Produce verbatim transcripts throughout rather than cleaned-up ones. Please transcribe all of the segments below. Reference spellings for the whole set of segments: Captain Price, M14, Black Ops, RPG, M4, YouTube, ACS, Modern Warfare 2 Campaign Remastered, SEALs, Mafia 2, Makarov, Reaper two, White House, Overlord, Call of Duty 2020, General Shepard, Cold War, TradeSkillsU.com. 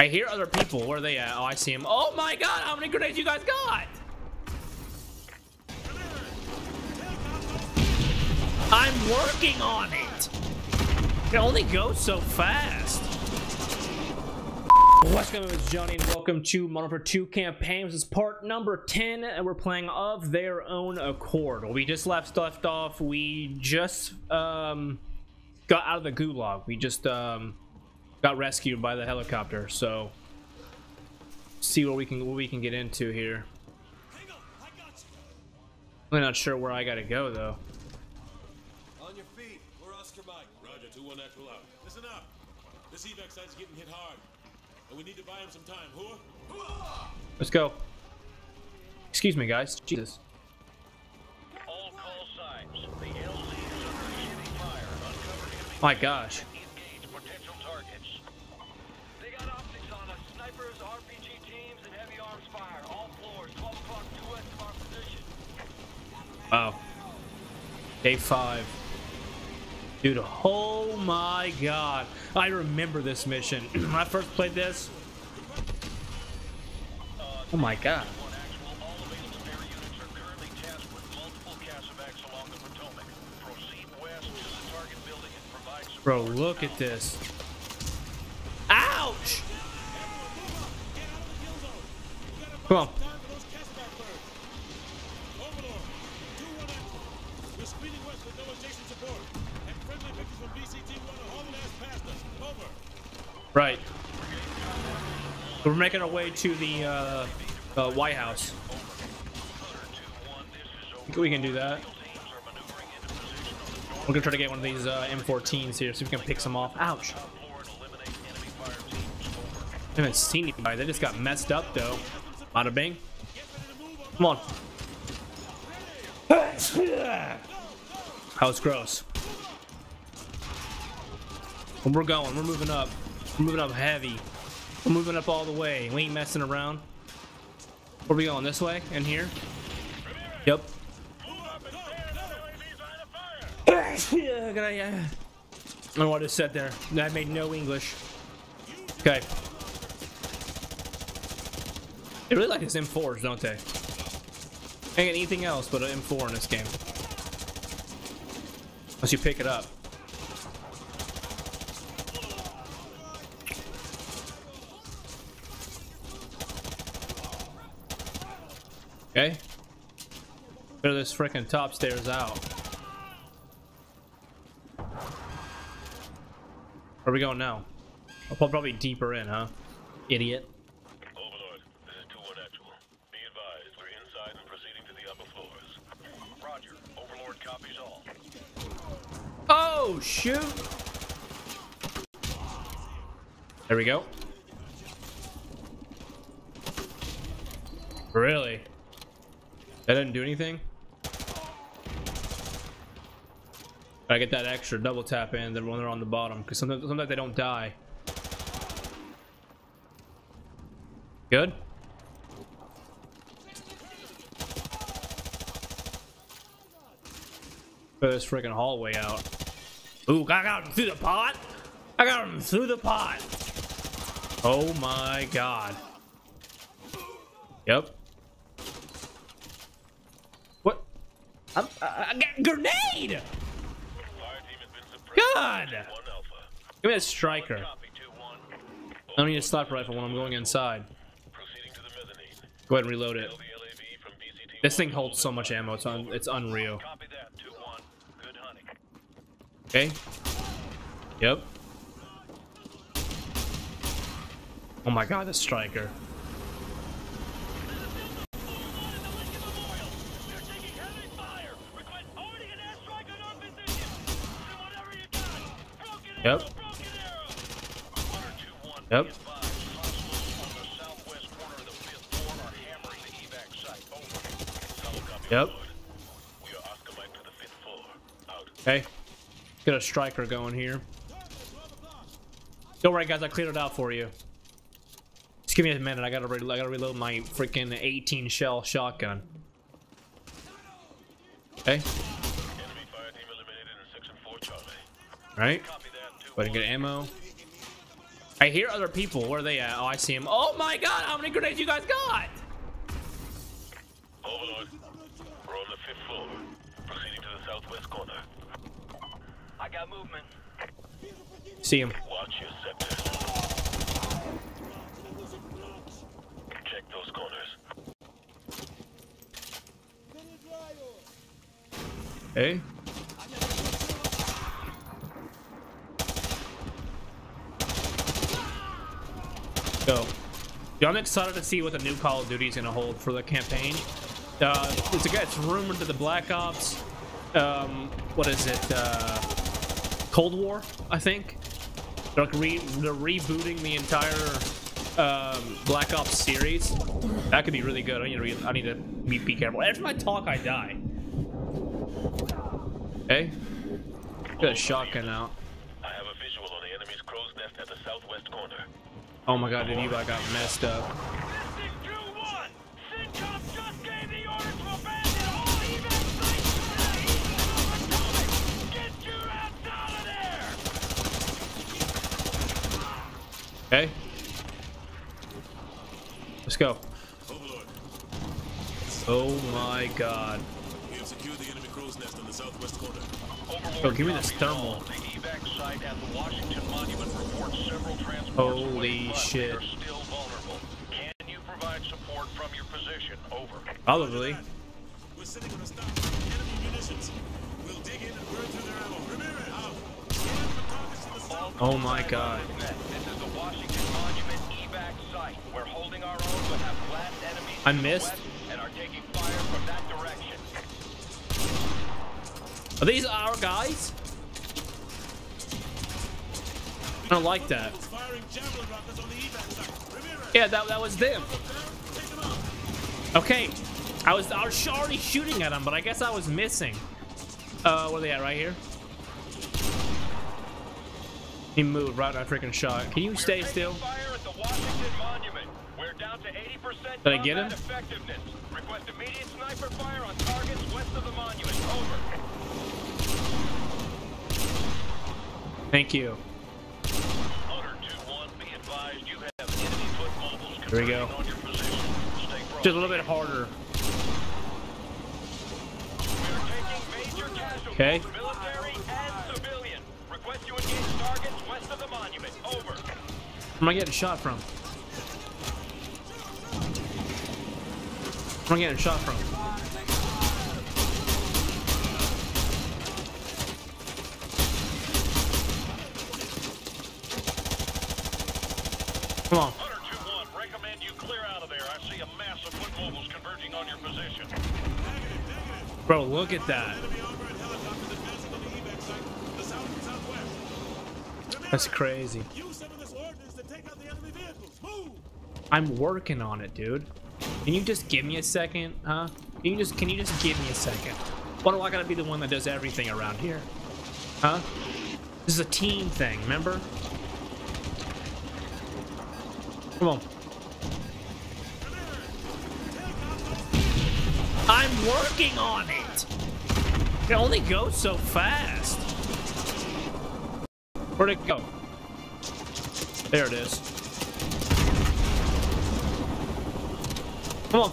I hear other people. Where are they at? Oh, I see them. Oh my god, how many grenades you guys got? I'm working on it. It only goes so fast. What's going on, it's Johnny, and welcome to Modern Warfare two Campaign. This is part number ten, and we're playing Of Their Own Accord. We just left, left off. We just um, got out of the gulag. We just um, got rescued by the helicopter. So, see what we can what we can get into here. I'm not sure where I got to go though. On your feet. We're Oscar Mike. Roger, two one actual out. Listen up. This evac site's getting hit hard. We need to buy him some time. Let's go. Excuse me, guys. Jesus. All call signs. The L Zs are receiving fire. Uncovered enemy. My gosh. Engage potential targets. They got optics on us. Snipers, R P G teams, and heavy arms fire. All floors. twelve o'clock due west of our position. Wow. Day five. Dude, oh my god. I remember this mission. When I first played this. Oh my god. Bro, look at this. Ouch! Come on. Right. We're making our way to the uh, uh, White House. I think we can do that. We're gonna try to get one of these uh, M fourteens here, see if we can pick some off. Ouch! I haven't seen anybody. They just got messed up though. Bada bing. Come on. That was gross. And we're going. We're moving up. We're moving up heavy. We're moving up all the way. We ain't messing around. Where are we going? This way? In here? Yep. I don't know what I just said there. I made no English. Okay. They really like his M fours, don't they? Ain't anything else but an M four in this game. Unless you pick it up. Okay. Clear this freaking top stairs out. Where are we going now? I'll probably deeper in, huh? Idiot. Overlord, this is two one actual. Be advised, we're inside and proceeding to the upper floors. Roger, Overlord copies all. Oh, shoot! There we go. Really? That didn't do anything. I get that extra double tap in then when they're on the bottom, because sometimes, sometimes they don't die. Good. Put this freaking hallway out. Ooh, I got him through the pot. I got him through the pot. Oh my god. Yep. I'm, I got a grenade! God! Give me a striker. I don't need a sniper rifle when I'm going inside. Go ahead and reload it. This thing holds so much ammo, it's, un it's unreal. Okay. Yep. Oh my god, the striker. Yep. Yep. Yep. Okay. Get a striker going here. Don't worry, guys. I cleared it out for you. Just give me a minute. I gotta, re I gotta reload my freaking eighteen shell shotgun. Okay. All right. Go ahead and get ammo. I hear other people. Where are they at? Oh, I see them. Oh my god, how many grenades you guys got? Overlord, we're on the fifth floor. Proceeding to the southwest corner. I got movement. See him. Watch your sector. Check those corners. Hey. Go. Yeah, I'm excited to see what the new Call of Duty is going to hold for the campaign. Uh, it's, a, it's rumored that the Black Ops, um, what is it, uh, Cold War, I think. They're, like re they're rebooting the entire um, Black Ops series. That could be really good. I need to, re I need to be, be careful. After my talk, I die. Hey, get a shotgun out. I have a visual on the enemy's crow's nest at the southwest corner. Oh my god, dude, you got messed up. Okay. Let's go. Oh my god. We have secured the enemy crow's nest on the southwest corner. Oh, give me this thermal. Holy shit. Can you provide support from your position? Over. Probably. We're sitting on a stock of enemy munitions. We'll dig in and burn through their ammo. Remember it, out. Oh my god. This is the Washington Monument evac site. We're holding our own but have blast enemies. I missed and are taking fire from that direction. Are these our guys? I don't like that. Yeah, that, that was them. Okay. I was, I was already shooting at them, but I guess I was missing. Uh, where are they at? Right here? He moved right on a freaking shot. Can you stay still? Did I get him? Request immediate sniper fire on targets west of the monument. Over. Thank you. There we go. Just a little bit harder. Okay. Where am I getting shot from? Where am I getting shot from? Come on. Bro, look at that. That's crazy. I'm working on it, dude. Can you just give me a second, huh? Can you just can you just give me a second? Why do I gotta be the one that does everything around here? Huh? This is a team thing, remember? Come on. I'm working on it. It only goes so fast. Where'd it go? There it is. Come on.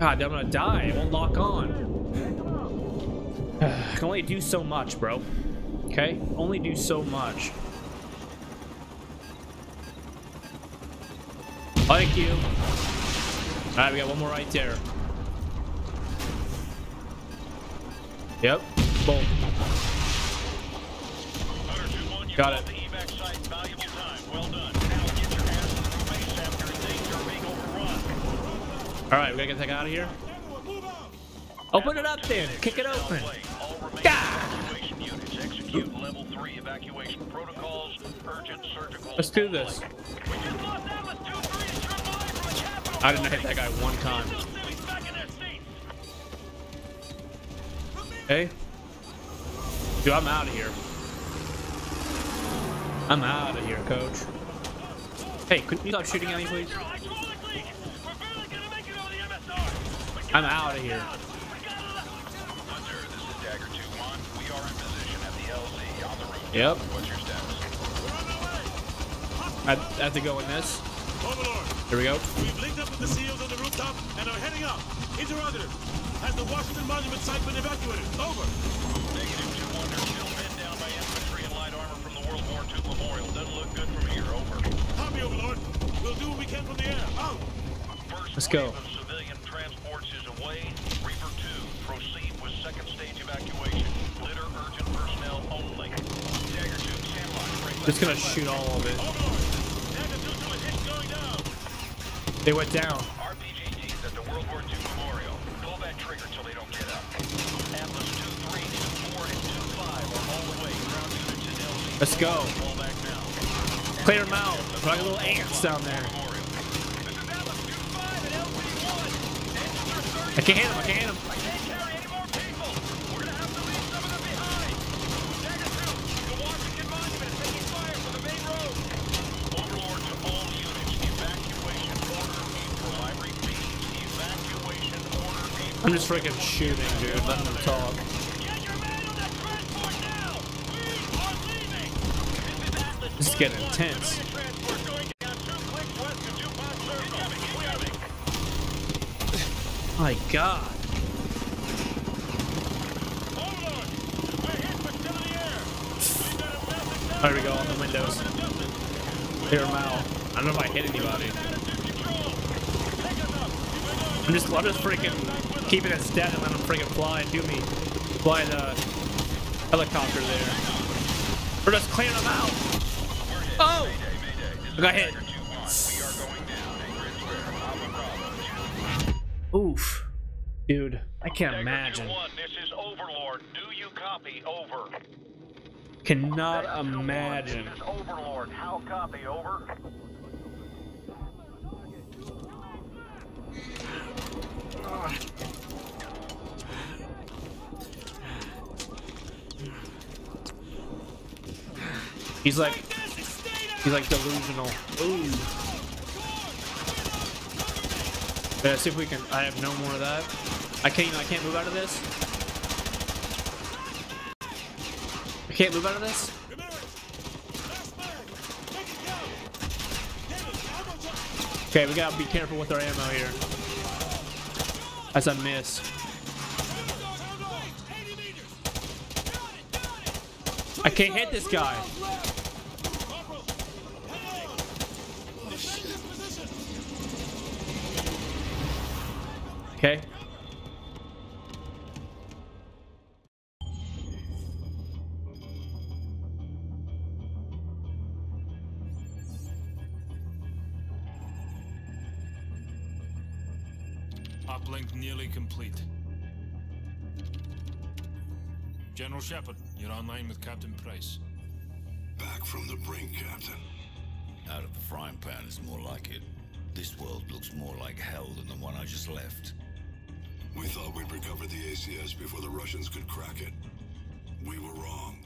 God, I'm gonna die. It won't lock on. I can only do so much, bro. Okay? Only do so much. Thank you. Alright, we got one more right there. Yep. Boom. Got it. Alright, we gotta get the heck out of here. Open it up then. Kick it open. God. Let's do this. I didn't hit that guy one time. Hey, dude, I'm out of here. I'm out of here, coach. Hey, could you stop shooting at me, please? I'm out of here. Yep. I have to go in this. Overlord, here we go. We've linked up with the SEALs on the rooftop and are heading up. Interrogator, has the Washington Monument site been evacuated? Over. Negative two wonder, still men down by infantry and light armor from the World War Two Memorial. Doesn't look good from here. Over. Copy, Overlord. We'll do what we can from the air. Out. First Let's go. Wave of civilian transports is away. Reaper two, proceed with second stage evacuation. Litter urgent personnel only. Dagger two, stand by. Just gonna shoot all of it. Overlord. They went down. R P G Ds at the World War Two Memorial. Pull that trigger till they don't get up. Atlas two three, two four, and two five are all the way. Ground units in L Z. Let's go. Pull back now. Clear them out. Probably little ants down there. This is Atlas two five and L Z one. Engines are thirty. I can't hit them. I can't hit them. I can't carry any more people. We're gonna have to leave some of them behind. Dagger two. The Washington Monument taking fire from the main road. Overlord to all units. Evacuation. I'm just freaking shooting, dude. Let them talk. Get your man on that transport now! We are leaving! This is Atlas. This is getting intense. Transport going down two clicks west of Jupiter Circle. My God. Overlord! We're hit with still in the air! We've got a massive down. There we go, on the windows. Clear them out. I don't know if I hit anybody. I'm just, I'm just freaking keeping it steady and let them freaking fly and do me. Fly the helicopter there. We're just clearing them out. Oh! I got hit. Oof. Dude, I can't imagine. This is Overlord. Do you copy? Over. Cannot imagine. This is Overlord. How copy? Over. He's like, he's like delusional. Ooh. Yeah, see if we can. I have no more of that. I can't. I can't move out of this. I can't move out of this. Okay, we gotta be careful with our ammo here. That's a miss. I can't hit this guy. Okay. Uplink nearly complete. General Shepard, you're online with Captain Price. Back from the brink, Captain. Out of the frying pan is more like it. This world looks more like hell than the one I just left. We thought we'd recovered the A C S before the Russians could crack it. We were wrong.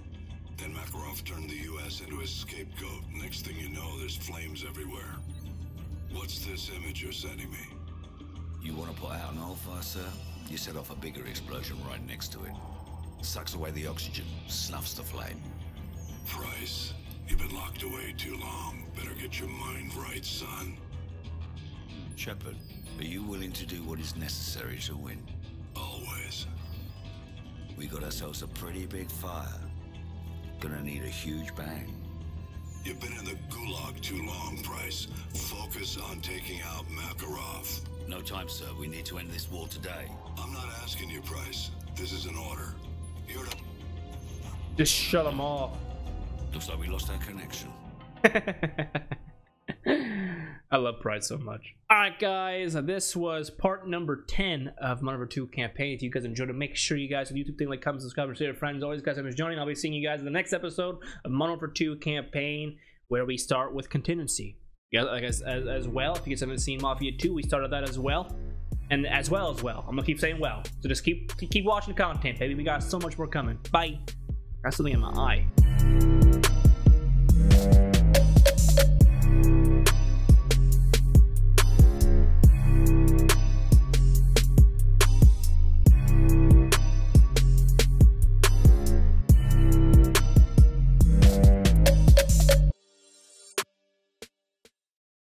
Then Makarov turned the U S into his scapegoat. Next thing you know, there's flames everywhere. What's this image you're sending me? You want to put out an old fire, sir? You set off a bigger explosion right next to it. Sucks away the oxygen, snuffs the flame. Price, you've been locked away too long. Better get your mind right, son. Shepard, are you willing to do what is necessary to win? Always. We got ourselves a pretty big fire. Gonna need a huge bang. You've been in the gulag too long, Price. Focus on taking out Makarov. No time, sir. We need to end this war today. I'm not asking you, Price. This is an order. You're to... Just shut them off. Looks like we lost our connection. I love Pride so much. Alright guys, this was part number ten of Modern Warfare two Campaign. If you guys enjoyed it, make sure you guys YouTube thing, like, comment, subscribe, and share your friends. As always, guys, I'm joining. I'll be seeing you guys in the next episode of Modern Warfare two Campaign, where we start with contingency. Yeah, like as, as, as well, if you guys haven't seen Mafia two, we started that as well. And as well as well. I'm gonna keep saying well. So just keep keep watching the content, baby. We got so much more coming. Bye. Got something in my eye.